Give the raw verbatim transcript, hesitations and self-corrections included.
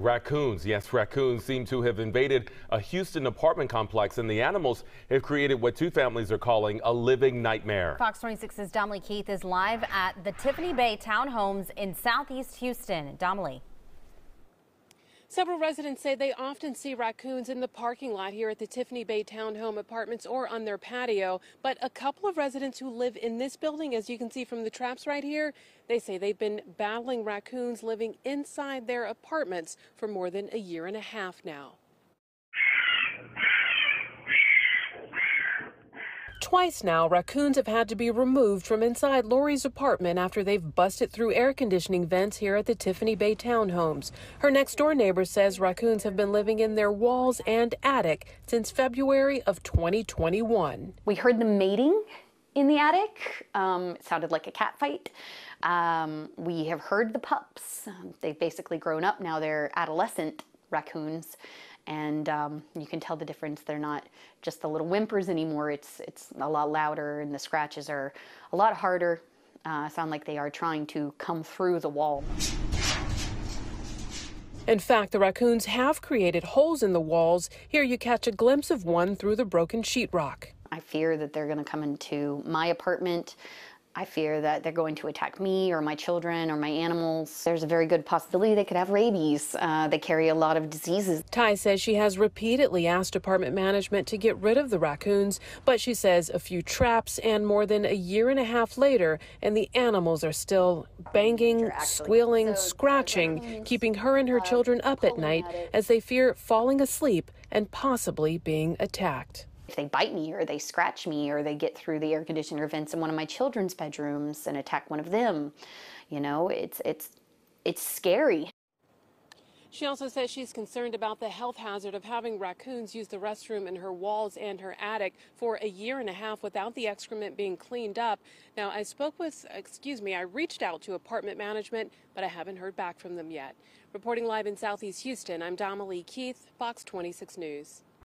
Raccoons, yes, raccoons seem to have invaded a Houston apartment complex, and the animals have created what two families are calling a living nightmare. Fox twenty-six's Damali Keith is live at the Tiffany Bay Townhomes in southeast Houston. Damali. Several residents say they often see raccoons in the parking lot here at the Tiffany Bay Townhome Apartments or on their patio. But a couple of residents who live in this building, as you can see from the traps right here, they say they've been battling raccoons living inside their apartments for more than a year and a half now. Twice now, raccoons have had to be removed from inside Lori's apartment after they've busted through air conditioning vents here at the Tiffany Bay Townhomes. Her next-door neighbor says raccoons have been living in their walls and attic since February of twenty twenty-one. We heard them mating in the attic. Um, it sounded like a cat fight. Um, we have heard the pups. Um, they've basically grown up now. They're adolescent raccoons, and um, you can tell the difference. They're not just the little whimpers anymore. It's it's a lot louder, and the scratches are a lot harder. Uh, sound like they are trying to come through the wall. In fact, the raccoons have created holes in the walls. Here you catch a glimpse of one through the broken sheetrock. I fear that they're going to come into my apartment. I fear that they're going to attack me or my children or my animals. There's a very good possibility they could have rabies. Uh, they carry a lot of diseases. Ty says she has repeatedly asked apartment management to get rid of the raccoons, but she says a few traps and more than a year and a half later, and the animals are still banging, squealing, so scratching, raccoons, keeping her and her uh, children up at night at as they fear falling asleep and possibly being attacked. If they bite me or they scratch me or they get through the air conditioner vents in one of my children's bedrooms and attack one of them, you know, it's it's it's scary. She also says she's concerned about the health hazard of having raccoons use the restroom in her walls and her attic for a year and a half without the excrement being cleaned up. Now, I spoke with, excuse me, I reached out to apartment management, but I haven't heard back from them yet. Reporting live in southeast Houston, I'm Damali Keith, Fox twenty-six News.